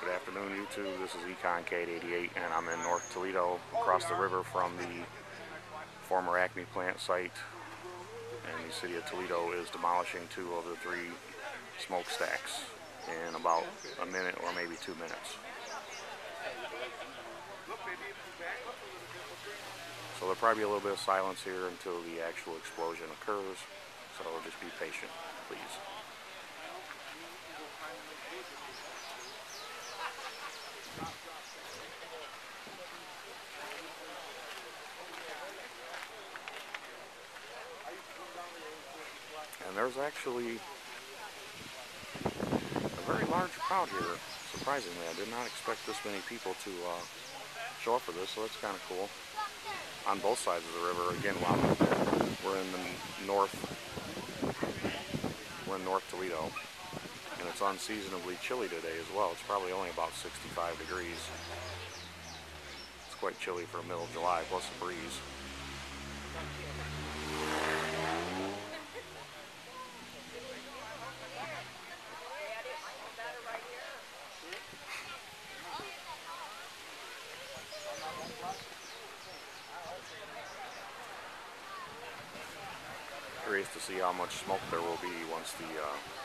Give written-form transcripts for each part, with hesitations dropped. Good afternoon, YouTube. This is EconCat88, and I'm in North Toledo, across the river from the former Acme plant site. And the city of Toledo is demolishing two of the three smokestacks in about a minute or maybe 2 minutes. So there'll probably be a little bit of silence here until the actual explosion occurs, so just be patient, please. And there's actually a very large crowd here, surprisingly. I did not expect this many people to show up for this, so that's kind of cool. On both sides of the river, again, while we're in the north, we're in North Toledo, and it's unseasonably chilly today as well. It's probably only about 65 degrees. It's quite chilly for middle of July, plus a breeze. Curious to see how much smoke there will be once the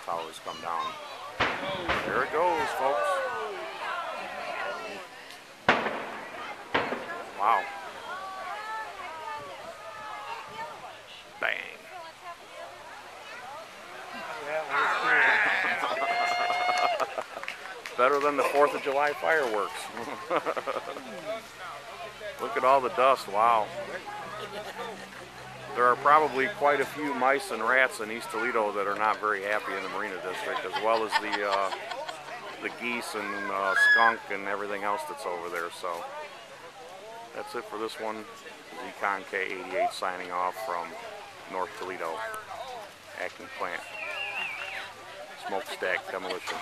towers come down. There it goes, folks. Wow. Bang. Better than the 4th of July fireworks. Look at all the dust, wow. There are probably quite a few mice and rats in East Toledo that are not very happy in the Marina District, as well as the geese and skunk and everything else that's over there. So that's it for this one. EconCat88 signing off from North Toledo, Acme plant smokestack demolition.